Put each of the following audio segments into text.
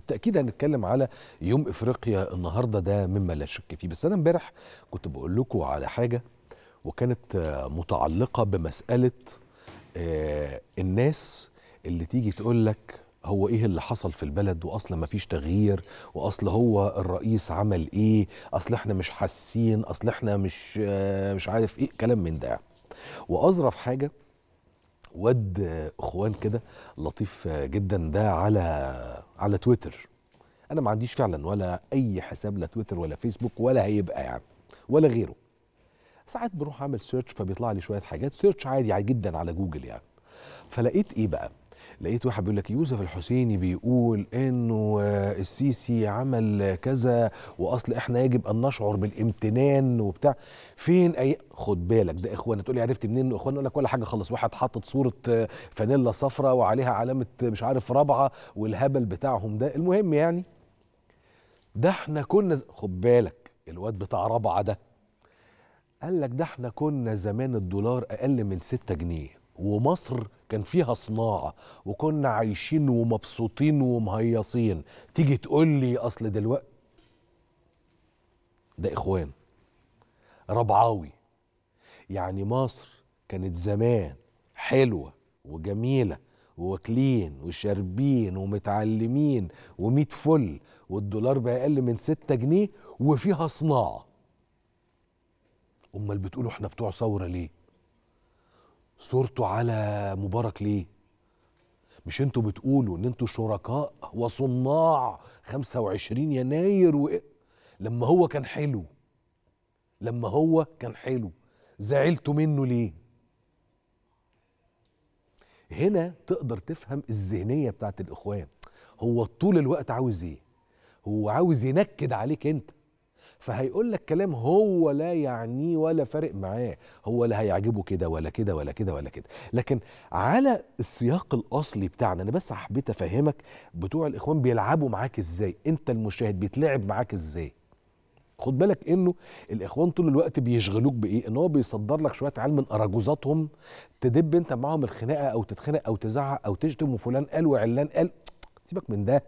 بالتأكيد هنتكلم على يوم إفريقيا النهاردة، ده مما لا شك فيه. بس أنا امبارح كنت بقول لكم على حاجة وكانت متعلقة بمسألة الناس اللي تيجي تقول لك هو إيه اللي حصل في البلد، وأصلا ما فيش تغيير، وأصل هو الرئيس عمل إيه، أصل إحنا مش حاسين، أصل إحنا مش عارف إيه، كلام من ده. وأظرف حاجة ود اخوان كده لطيف جدا ده على تويتر. انا ما عنديش فعلا ولا اي حساب، لا تويتر ولا فيسبوك ولا هيبقى يعني ولا غيره. ساعات بروح اعمل سيرش فبيطلع لي شويه حاجات، سيرش عادي جدا على جوجل يعني. فلقيت ايه بقى؟ لقيت واحد بيقول لك يوسف الحسيني بيقول انه السيسي عمل كذا، واصل احنا يجب ان نشعر بالامتنان وبتاع. فين اي خد بالك ده اخوان؟ تقول لي عرفت منين انه اخوان؟ اقول لك ولا حاجه خالص، واحد حاطط صوره فانيلا صفراء وعليها علامه مش عارف رابعه والهبل بتاعهم ده. المهم يعني ده احنا كنا خد بالك الواد بتاع رابعه ده قال لك ده احنا كنا زمان الدولار اقل من 6 جنيه، ومصر كان فيها صناعة وكنا عايشين ومبسوطين ومهيصين. تيجي تقول لي أصل دلوقتي ده إخوان ربعاوي، يعني مصر كانت زمان حلوة وجميلة وواكلين وشاربين ومتعلمين وميت فل، والدولار بقى أقل من 6 جنيه وفيها صناعة. أمال بتقولوا إحنا بتوع ثورة ليه؟ صورته على مبارك ليه؟ مش انتوا بتقولوا ان انتوا شركاء وصناع 25 يناير لما هو كان حلو، زعلتوا منه ليه؟ هنا تقدر تفهم الذهنية بتاعت الإخوان. هو طول الوقت عاوز ايه؟ هو عاوز ينكد عليك انت، فهيقول لك كلام هو لا يعنيه ولا فارق معاه، هو لا هيعجبه كده ولا كده ولا كده ولا كده. لكن على السياق الاصلي بتاعنا، انا بس حبيت افهمك بتوع الاخوان بيلعبوا معاك ازاي، انت المشاهد بيتلعب معاك ازاي. خد بالك انه الاخوان طول الوقت بيشغلوك بايه؟ ان هو بيصدر لك شويه عيال من اراجوزاتهم تدب انت معاهم الخناقه، او تتخانق او تزعق او تشتم وفلان قال وعلان قال. سيبك من ده،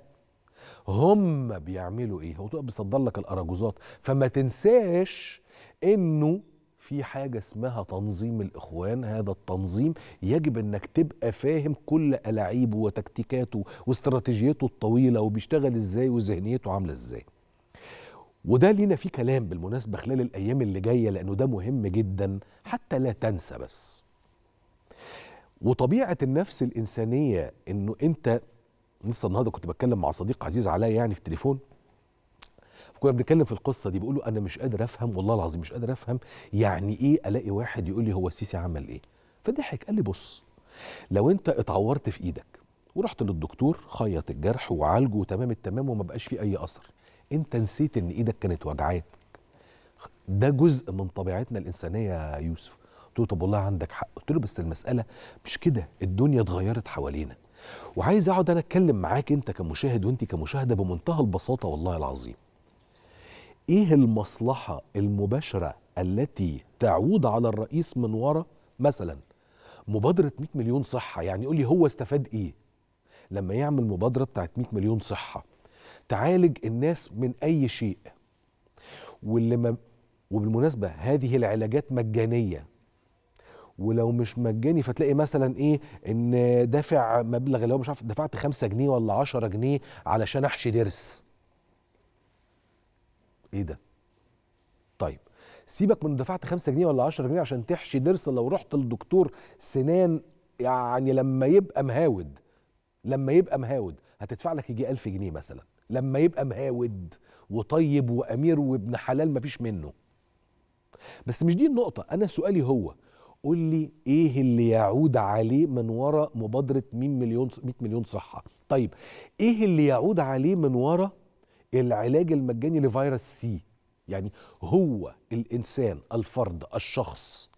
هم بيعملوا ايه؟ هو بيصدر لك الاراجوزات. فما تنساش انه في حاجه اسمها تنظيم الاخوان. هذا التنظيم يجب انك تبقى فاهم كل الاعيبه وتكتيكاته واستراتيجيته الطويله وبيشتغل ازاي وذهنيته عامله ازاي. وده لينا فيه كلام بالمناسبه خلال الايام اللي جايه، لانه ده مهم جدا حتى لا تنسى. بس وطبيعه النفس الانسانيه انه انت لسه النهارده كنت بتكلم مع صديق عزيز عليا يعني في التليفون، كنا بنتكلم في القصه دي، بيقول له انا مش قادر افهم، والله العظيم مش قادر افهم يعني ايه الاقي واحد يقول لي هو السيسي عمل ايه. فضحك قال لي بص، لو انت اتعورت في ايدك ورحت للدكتور خيط الجرح وعالجه تمام التمام وما بقاش فيه اي اثر، انت نسيت ان ايدك كانت وجعاك. ده جزء من طبيعتنا الانسانيه يا يوسف. قلت له طب والله عندك حق، قلت له بس المساله مش كده، الدنيا اتغيرت حوالينا، وعايز اقعد انا اتكلم معاك انت كمشاهد وانت كمشاهده بمنتهى البساطه والله العظيم. ايه المصلحه المباشره التي تعود على الرئيس من وراء مثلا مبادره 100 مليون صحه؟ يعني يقول لي هو استفاد ايه لما يعمل مبادره بتاعت 100 مليون صحه تعالج الناس من اي شيء، وبالمناسبه هذه العلاجات مجانيه، ولو مش مجاني فتلاقي مثلا ايه ان دافع مبلغ اللي هو مش عارف دفعت 5 جنيه ولا 10 جنيه علشان احشي ضرس. ايه ده؟ طيب سيبك من دفعت 5 جنيه ولا 10 جنيه عشان تحشي ضرس. لو رحت لدكتور سنان يعني لما يبقى مهاود هتدفع لك يجي 1000 جنيه مثلا لما يبقى مهاود وطيب وامير وابن حلال مفيش منه. بس مش دي النقطة، أنا سؤالي هو قول لي ايه اللي يعود عليه من وراء مبادره 100 مليون صحه؟ طيب ايه اللي يعود عليه من وراء العلاج المجاني لفيروس سي؟ يعني هو الانسان الفرد الشخص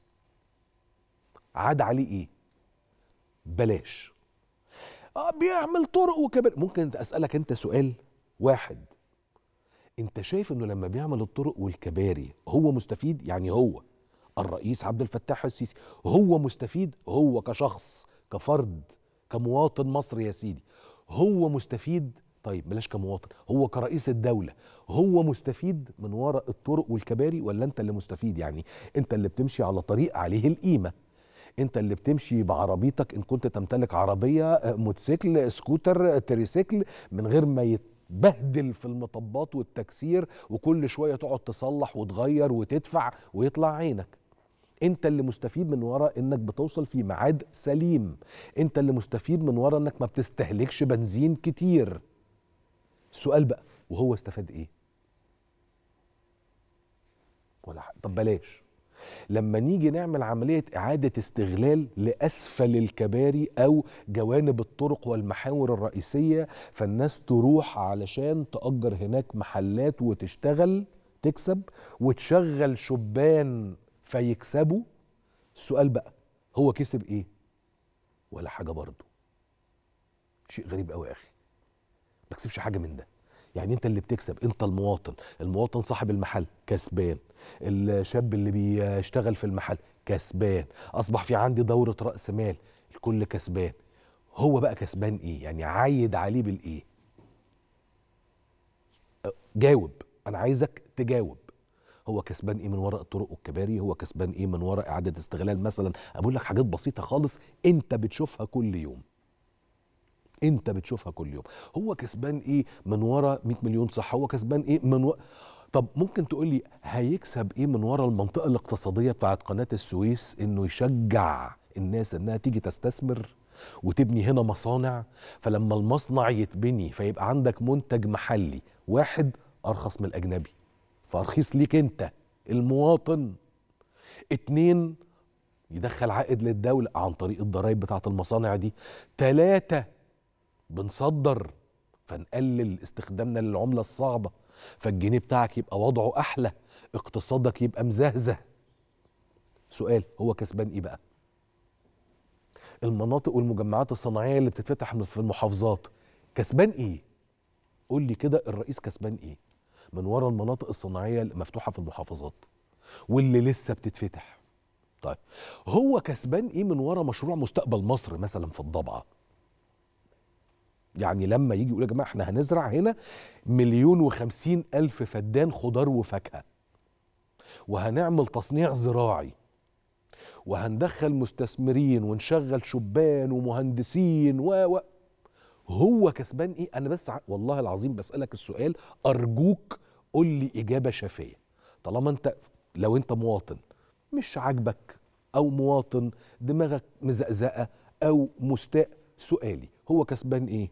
عاد عليه ايه؟ بلاش بيعمل طرق وكبر. ممكن اسالك انت سؤال واحد، انت شايف انه لما بيعمل الطرق والكباري هو مستفيد؟ يعني هو الرئيس عبد الفتاح السيسي هو مستفيد؟ هو كشخص كفرد كمواطن مصري يا سيدي هو مستفيد؟ طيب بلاش كمواطن، هو كرئيس الدولة هو مستفيد من وراء الطرق والكباري ولا انت اللي مستفيد؟ يعني انت اللي بتمشي على طريق عليه القيمة، انت اللي بتمشي بعربيتك ان كنت تمتلك عربية، موتوسيكل، سكوتر، تريسيكل، من غير ما بهدل في المطبات والتكسير وكل شوية تقعد تصلح وتغير وتدفع ويطلع عينك. انت اللي مستفيد من وراء انك بتوصل في ميعاد سليم، انت اللي مستفيد من وراء انك ما بتستهلكش بنزين كتير. السؤال بقى وهو استفاد ايه؟ ولا طب بلاش لما نيجي نعمل عملية إعادة استغلال لأسفل الكباري أو جوانب الطرق والمحاور الرئيسية، فالناس تروح علشان تأجر هناك محلات وتشتغل تكسب وتشغل شبان فيكسبوا. السؤال بقى هو كسب إيه؟ ولا حاجة برضه. شيء غريب أوي يا أخي، ما كسبش حاجة من ده. يعني انت اللي بتكسب انت المواطن، المواطن صاحب المحل كسبان، الشاب اللي بيشتغل في المحل كسبان، اصبح في عندي دورة رأس مال، الكل كسبان. هو بقى كسبان ايه؟ يعني عايد عليه بالايه؟ جاوب، انا عايزك تجاوب. هو كسبان ايه من وراء الطرق والكباري؟ هو كسبان ايه من وراء إعادة استغلال مثلا؟ اقول لك حاجات بسيطة خالص انت بتشوفها كل يوم، انت بتشوفها كل يوم. هو كسبان ايه من ورا 100 مليون صحة؟ هو كسبان ايه من طب ممكن تقول لي هيكسب ايه من ورا المنطقة الاقتصادية بتاعت قناة السويس، انه يشجع الناس انها تيجي تستثمر وتبني هنا مصانع، فلما المصنع يتبني فيبقى عندك منتج محلي واحد ارخص من الاجنبي، فارخيص ليك انت المواطن. اتنين، يدخل عائد للدولة عن طريق الضرائب بتاعت المصانع دي. تلاتة، بنصدر فنقلل استخدامنا للعملة الصعبة، فالجنيه بتاعك يبقى وضعه أحلى، اقتصادك يبقى مزهزه. سؤال هو كسبان إيه بقى؟ المناطق والمجمعات الصناعية اللي بتتفتح في المحافظات كسبان إيه؟ قول لي كده الرئيس كسبان إيه من ورا المناطق الصناعية المفتوحة في المحافظات واللي لسه بتتفتح؟ طيب هو كسبان إيه من ورا مشروع مستقبل مصر مثلا في الضبعة؟ يعني لما يجي يقول يا جماعه احنا هنزرع هنا 1,050,000 فدان خضار وفاكهه، وهنعمل تصنيع زراعي، وهندخل مستثمرين، ونشغل شبان ومهندسين و هو كسبان ايه؟ انا بس والله العظيم بسالك السؤال، ارجوك قول لي اجابه شافيه. طالما انت لو انت مواطن مش عاجبك، او مواطن دماغك مزقزقه او مستاء، سؤالي هو كسبان ايه؟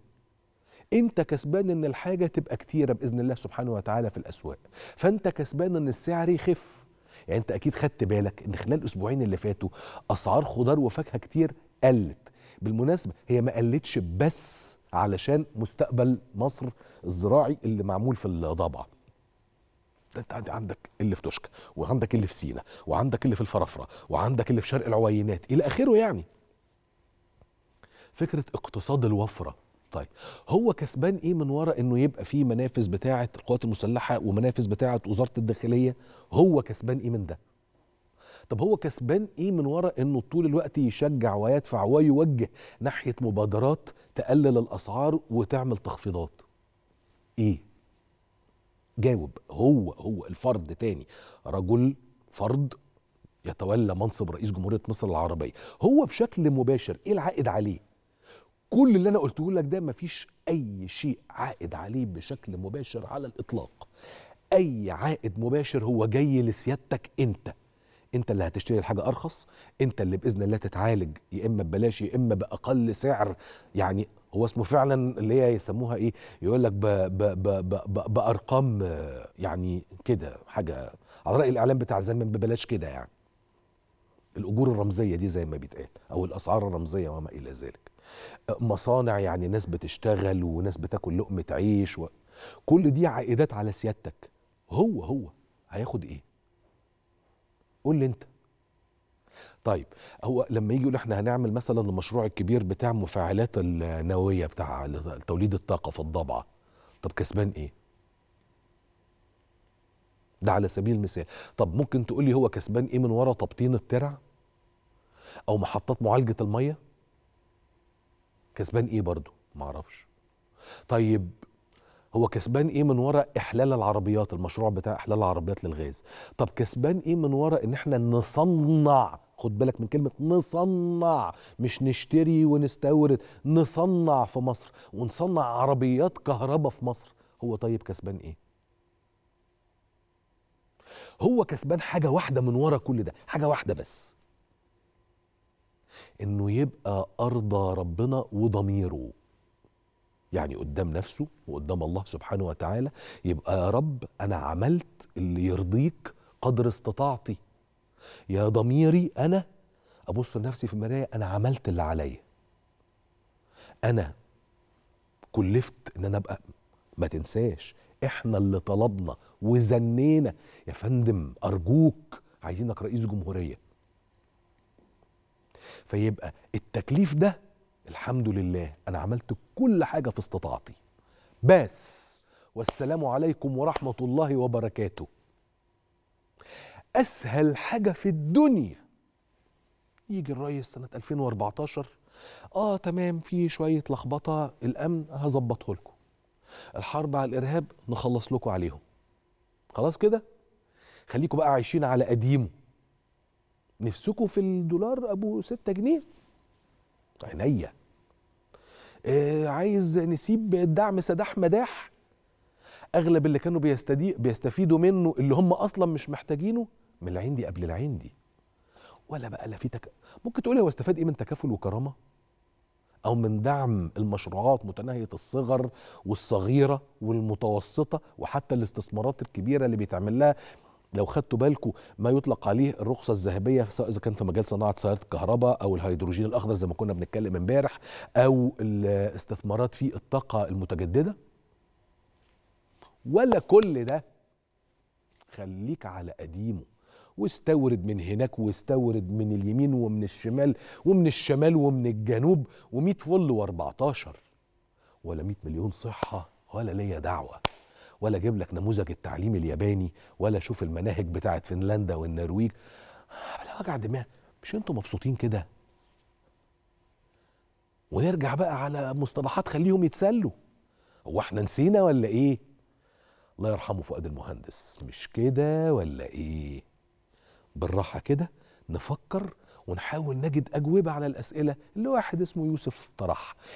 انت كسبان ان الحاجة تبقى كتيرة بإذن الله سبحانه وتعالى في الأسواق، فانت كسبان ان السعر يخف. يعني انت اكيد خدت بالك ان خلال الأسبوعين اللي فاتوا أسعار خضار وفاكهة كتير قلت. بالمناسبة هي ما قلتش بس علشان مستقبل مصر الزراعي اللي معمول في الضبعة، انت عندك اللي في توشكا، وعندك اللي في سينا، وعندك اللي في الفرافرة، وعندك اللي في شرق العوينات إلى آخره. يعني فكرة اقتصاد الوفرة. طيب هو كسبان ايه من وراء انه يبقى فيه منافذ بتاعة القوات المسلحة ومنافذ بتاعة وزارة الداخلية؟ هو كسبان ايه من ده؟ طب هو كسبان ايه من وراء انه طول الوقت يشجع ويدفع ويوجه ناحية مبادرات تقلل الاسعار وتعمل تخفيضات؟ ايه؟ جاوب. هو الفرد تاني، رجل فرد يتولى منصب رئيس جمهورية مصر العربية، هو بشكل مباشر ايه العائد عليه؟ كل اللي انا قلته لك ده مفيش اي شيء عائد عليه بشكل مباشر على الاطلاق. اي عائد مباشر هو جاي لسيادتك انت اللي هتشتري الحاجه ارخص، انت اللي باذن الله تتعالج يا اما ببلاش يا اما باقل سعر. يعني هو اسمه فعلا اللي هي يسموها ايه، يقول لك بارقام، يعني كده حاجه على راي الاعلام بتاع زمان، ببلاش كده، يعني الاجور الرمزيه دي زي ما بيتقال، او الاسعار الرمزيه وما الى ذلك. مصانع، يعني ناس بتشتغل وناس بتاكل لقمة عيش كل دي عائدات على سيادتك. هو هياخد ايه؟ قول لي انت. طيب هو لما يجي يقول احنا هنعمل مثلا المشروع الكبير بتاع مفاعلات النووية بتاع توليد الطاقة في الضبعة، طب كسبان ايه؟ ده على سبيل المثال. طب ممكن تقول لي هو كسبان ايه من ورا تبطين الترع؟ او محطات معالجة المية؟ كسبان ايه برضه؟ معرفش. طيب هو كسبان ايه من وراء احلال العربيات، المشروع بتاع احلال العربيات للغاز؟ طب كسبان ايه من وراء ان احنا نصنع، خد بالك من كلمه نصنع، مش نشتري ونستورد، نصنع في مصر ونصنع عربيات كهرباء في مصر، هو طيب كسبان ايه؟ هو كسبان حاجه واحده من وراء كل ده، حاجه واحده بس، انه يبقى ارضى ربنا وضميره، يعني قدام نفسه وقدام الله سبحانه وتعالى، يبقى يا رب أنا عملت اللي يرضيك قدر استطاعتي، يا ضميري أنا أبص لنفسي في المراية، أنا عملت اللي عليا، أنا كلفت إن أنا أبقى، ما تنساش إحنا اللي طلبنا وزنينا يا فندم، أرجوك عايزينك رئيس جمهورية، فيبقى التكليف ده الحمد لله أنا عملت كل حاجة في استطاعتي، بس والسلام عليكم ورحمة الله وبركاته. أسهل حاجة في الدنيا يجي الرئيس سنة 2014، تمام في شوية لخبطة، الأمن هظبطه لكم، الحرب على الإرهاب نخلص لكم عليهم، خلاص كده خليكم بقى عايشين على قديمه، نفسكم في الدولار أبو 6 جنيه، عينيا. عايز نسيب الدعم سداح مداح، اغلب اللي كانوا بيستفيدوا منه اللي هم اصلا مش محتاجينه، من العندي قبل العندي، ولا بقى لا في ممكن تقولي هو استفاد ايه من تكافل وكرامه؟ او من دعم المشروعات متناهيه الصغر والصغيره والمتوسطه، وحتى الاستثمارات الكبيره اللي بيتعمل لها، لو خدتوا بالكم ما يطلق عليه الرخصه الذهبيه، سواء اذا كان في مجال صناعه سيارة الكهرباء او الهيدروجين الاخضر زي ما كنا بنتكلم امبارح، او الاستثمارات في الطاقه المتجدده، ولا كل ده، خليك على قديمه واستورد من هناك واستورد من اليمين ومن الشمال ومن الشمال ومن الجنوب، و100 فل و14 ولا 100 مليون صحه، ولا ليا دعوه، ولا اجيب لك نموذج التعليم الياباني، ولا شوف المناهج بتاعت فنلندا والنرويج، بلا وجع دماغ، مش انتوا مبسوطين كده؟ ونرجع بقى على مصطلحات خليهم يتسلوا، هو احنا نسينا ولا ايه؟ الله يرحمه فؤاد المهندس، مش كده ولا ايه؟ بالراحه كده نفكر ونحاول نجد اجوبه على الاسئله اللي واحد اسمه يوسف طرحها.